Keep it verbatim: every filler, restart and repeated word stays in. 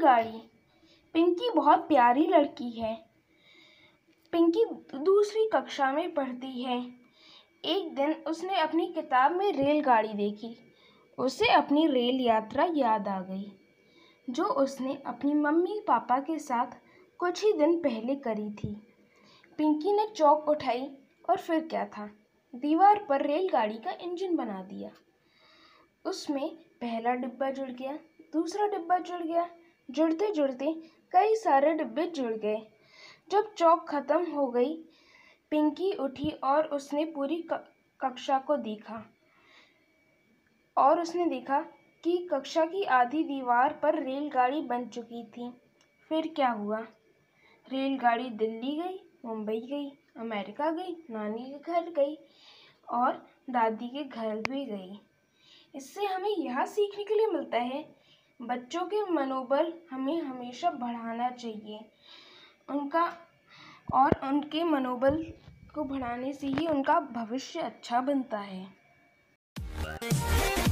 रेलगाड़ी। पिंकी बहुत प्यारी लड़की है। पिंकी दूसरी कक्षा में पढ़ती है। एक दिन उसने अपनी किताब में रेलगाड़ी देखी। उसे अपनी रेल यात्रा याद आ गई जो उसने अपनी मम्मी पापा के साथ कुछ ही दिन पहले करी थी। पिंकी ने चौक उठाई और फिर क्या था, दीवार पर रेलगाड़ी का इंजन बना दिया। उसमें पहला डिब्बा जुड़ गया, दूसरा डिब्बा जुड़ गया, जुड़ते जुड़ते कई सारे डिब्बे जुड़ गए। जब चौक ख़त्म हो गई, पिंकी उठी और उसने पूरी कक्षा को देखा और उसने देखा कि कक्षा की आधी दीवार पर रेलगाड़ी बन चुकी थी। फिर क्या हुआ, रेलगाड़ी दिल्ली गई, मुंबई गई, अमेरिका गई, नानी के घर गई और दादी के घर भी गई। इससे हमें यह सीखने के लिए मिलता है, बच्चों के मनोबल हमें हमेशा बढ़ाना चाहिए। उनका और उनके मनोबल को बढ़ाने से ही उनका भविष्य अच्छा बनता है।